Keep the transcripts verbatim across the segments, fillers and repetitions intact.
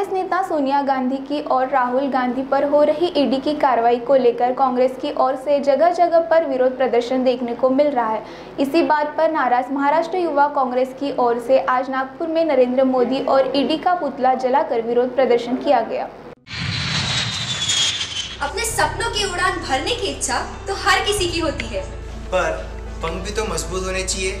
कांग्रेस नेता सोनिया गांधी की और राहुल गांधी पर हो रही ईडी की कार्रवाई को लेकर कांग्रेस की ओर से जगह जगह पर विरोध प्रदर्शन देखने को मिल रहा है। इसी बात पर नाराज महाराष्ट्र युवा कांग्रेस की ओर से आज नागपुर में नरेंद्र मोदी और ईडी का पुतला जलाकर विरोध प्रदर्शन किया गया। अपने सपनों की उड़ान भरने की इच्छा तो हर किसी की होती है, पर पंख भी तो मजबूत होने चाहिए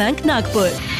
बैंक नागपुर।